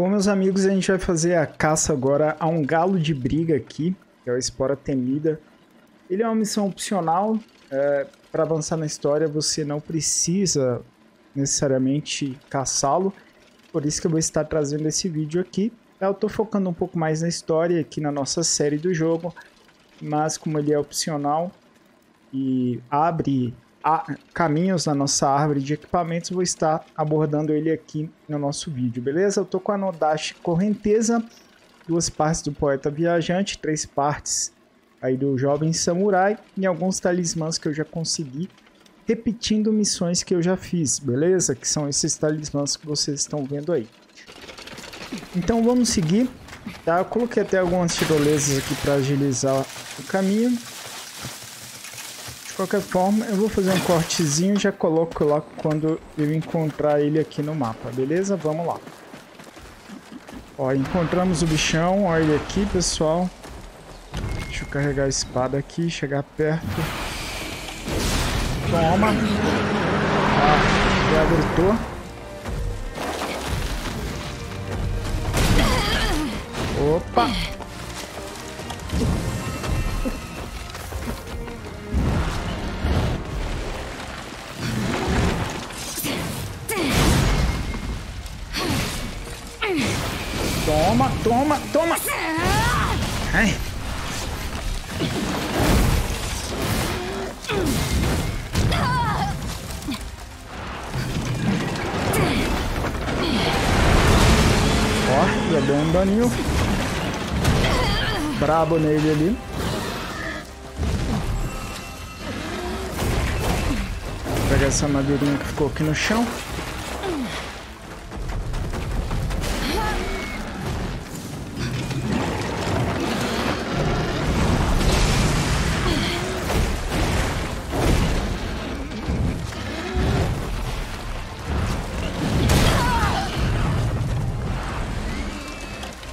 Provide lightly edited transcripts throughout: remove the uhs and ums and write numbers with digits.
Bom, meus amigos, a gente vai fazer a caça agora a um galo de briga aqui, que é o Espora Temida. Ele é uma missão opcional. Para avançar na história, você não precisa necessariamente caçá-lo. Por isso que eu vou estar trazendo esse vídeo aqui. Eu estou focando um pouco mais na história aqui na nossa série do jogo, mas como ele é opcional e abre caminhos na nossa árvore de equipamentos, vou estar abordando ele aqui no nosso vídeo, beleza? Eu estou com a Nodachi correnteza, 2 partes do poeta viajante, 3 partes aí do jovem samurai e alguns talismãs que eu já consegui repetindo missões que eu já fiz, beleza? Que são esses talismãs que vocês estão vendo aí. Então vamos seguir, tá? Eu coloquei até algumas tirolesas aqui para agilizar o caminho. De qualquer forma, eu vou fazer um cortezinho e já coloco lá quando eu encontrar ele aqui no mapa, beleza? Vamos lá. Ó, encontramos o bichão, olha ele aqui, pessoal. Deixa eu carregar a espada aqui, chegar perto. Toma. Ah, já gritou. Opa! Toma, toma, toma! Ai. Ó, já deu um daninho. Brabo nele ali. Pega essa madeirinha que ficou aqui no chão.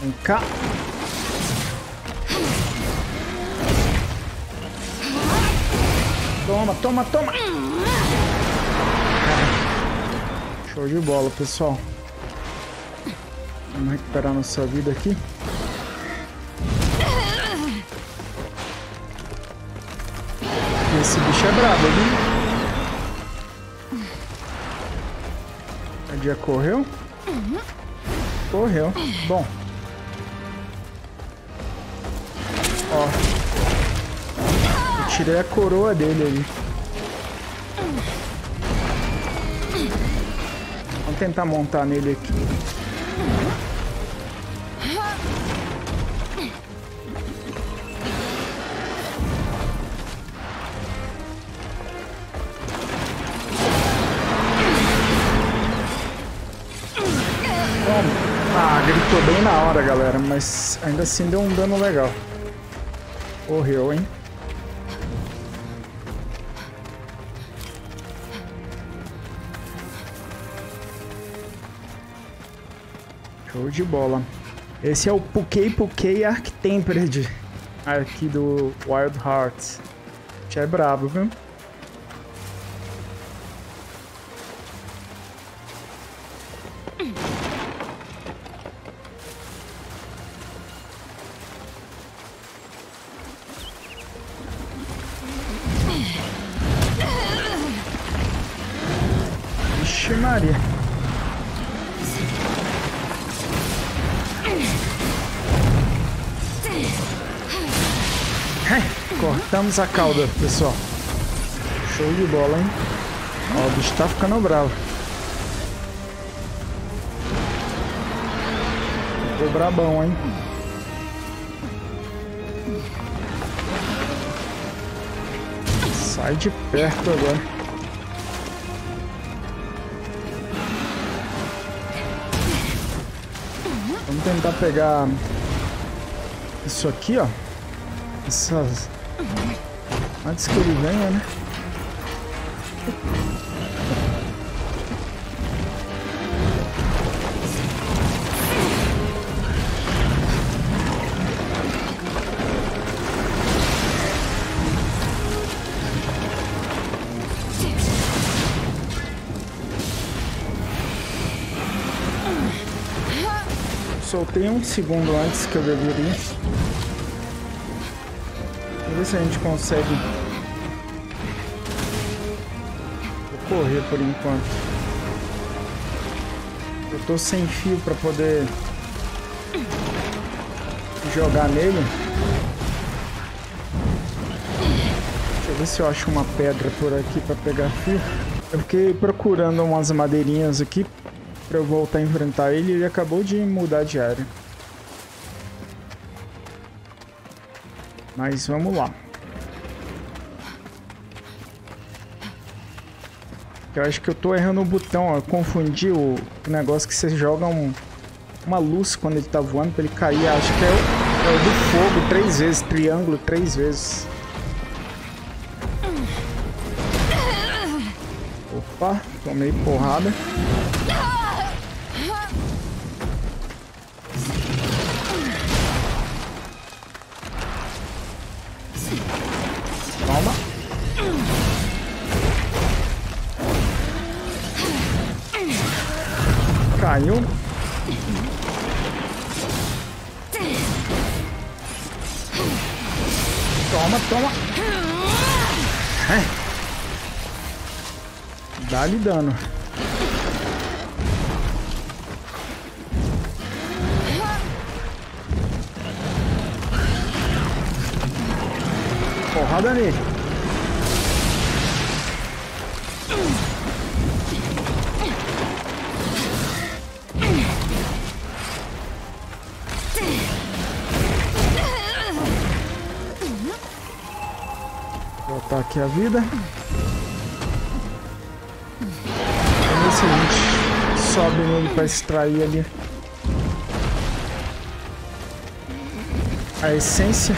Vem cá. Toma, toma, toma! Show de bola, pessoal. Vamos recuperar nossa vida aqui. Esse bicho é brabo, viu? A dia correu? Correu. Bom. Ó. Tirei a coroa dele ali. Vamos tentar montar nele aqui. Toma. Ah, gritou bem na hora, galera, mas ainda assim deu um dano legal. Correu, hein? Show de bola. Esse é o Pukei-Pukei Arch Tempered aqui do Wild Hearts. Já é brabo, viu? Vixe Maria. Cortamos a cauda, pessoal. Show de bola, hein? Ó, o bicho tá ficando bravo. Ficou brabão, hein? Sai de perto agora. Vamos tentar pegar isso aqui, ó. Essas... Antes que ele venha, né? Soltei um segundo antes que eu deveria. Vamos ver se a gente consegue. Vou correr por enquanto. Eu tô sem fio pra poder jogar nele. Deixa eu ver se eu acho uma pedra por aqui pra pegar fio. Eu fiquei procurando umas madeirinhas aqui pra eu voltar a enfrentar ele. Ele acabou de mudar de área. Mas vamos lá. Eu acho que eu tô errando o botão, ó. Eu confundi o negócio que você joga uma luz quando ele tá voando pra ele cair. Acho que é o do fogo 3 vezes, triângulo 3 vezes. Opa, tomei porrada. Caiu. Toma, toma. Dá-lhe dano. Porrada nele. Tá aqui a vida. Vamos ver se a gente sobe nele pra extrair ali a essência.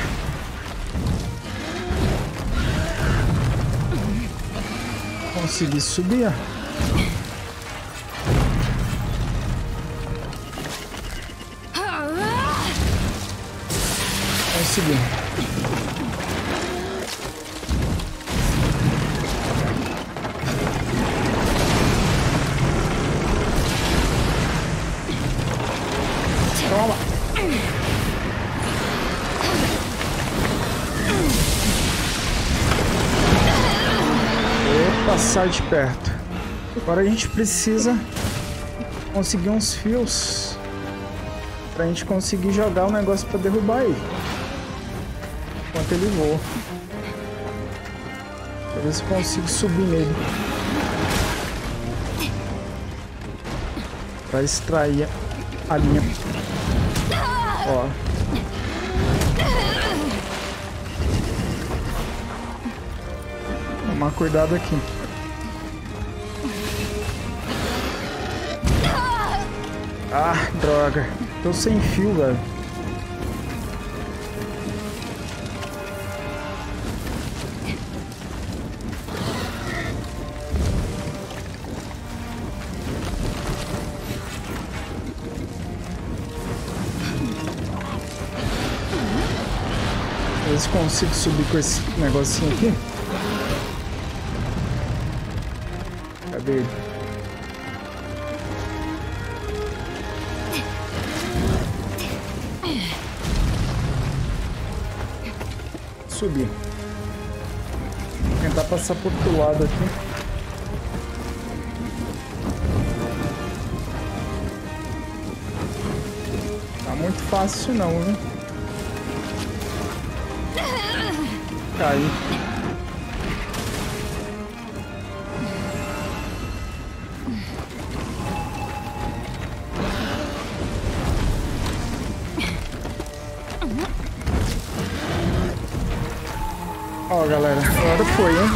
Consegui subir. Consegui. Sai de perto. Agora a gente precisa conseguir uns fios pra gente conseguir jogar o negócio pra derrubar ele enquanto ele voa. Pra ver se consigo subir nele pra extrair a linha. Ó, tomar cuidado aqui. Ah, droga. Tô sem fio, velho. Eles conseguem subir com esse negocinho aqui? Cadê ele? Subir. Vou tentar passar por outro lado aqui. Tá muito fácil não, né? Caiu. Ó, galera, agora foi, hein?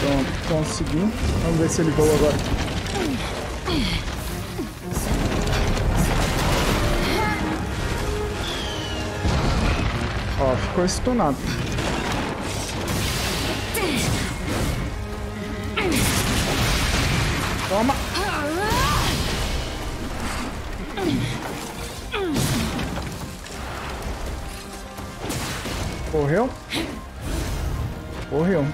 Pronto, consegui. Vamos ver se ele voa agora. Ó, ficou estunado. Toma! Correu? Correu.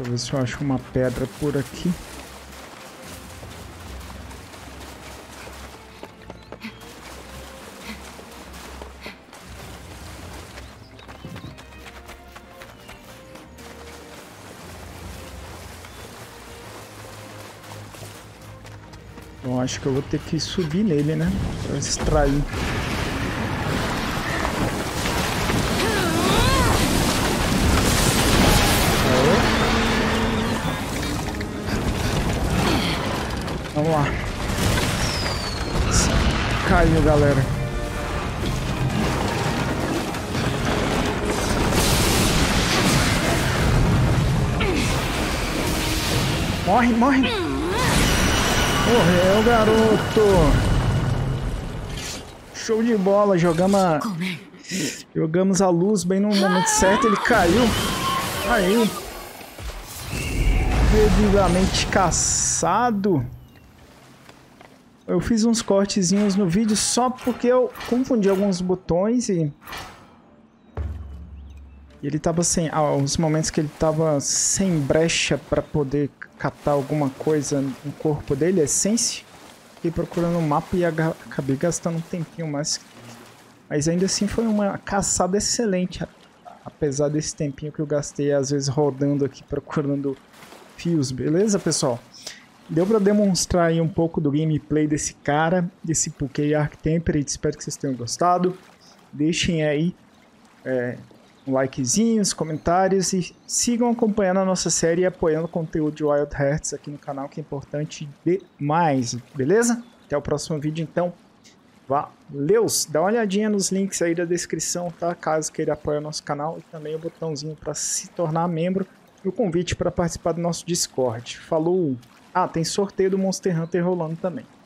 Deixa eu ver se eu acho uma pedra por aqui. Eu acho que eu vou ter que subir nele, né? Pra extrair. Vamos lá. Caiu, galera. Morre, morre. Morreu, garoto. Show de bola. Jogamos a luz bem no momento certo. Ele caiu. Aí. Devidamente caçado. Eu fiz uns cortezinhos no vídeo só porque eu confundi alguns botões e ele tava sem... Ah, os momentos que ele tava sem brecha para poder catar alguma coisa no corpo dele, essência. Fiquei procurando o mapa e acabei gastando um tempinho mais. Mas ainda assim foi uma caçada excelente, apesar desse tempinho que eu gastei às vezes rodando aqui procurando fios, beleza, pessoal? Deu para demonstrar aí um pouco do gameplay desse cara, desse Pukei Arch Temperate. Espero que vocês tenham gostado. Deixem aí um likezinho, os comentários e sigam acompanhando a nossa série e apoiando o conteúdo de Wild Hearts aqui no canal, que é importante demais, beleza? Até o próximo vídeo, então. Valeus! Dá uma olhadinha nos links aí da descrição, tá? Caso queira apoiar o nosso canal e também o botãozinho para se tornar membro e o convite para participar do nosso Discord. Falou! Ah, tem sorteio do Monster Hunter rolando também.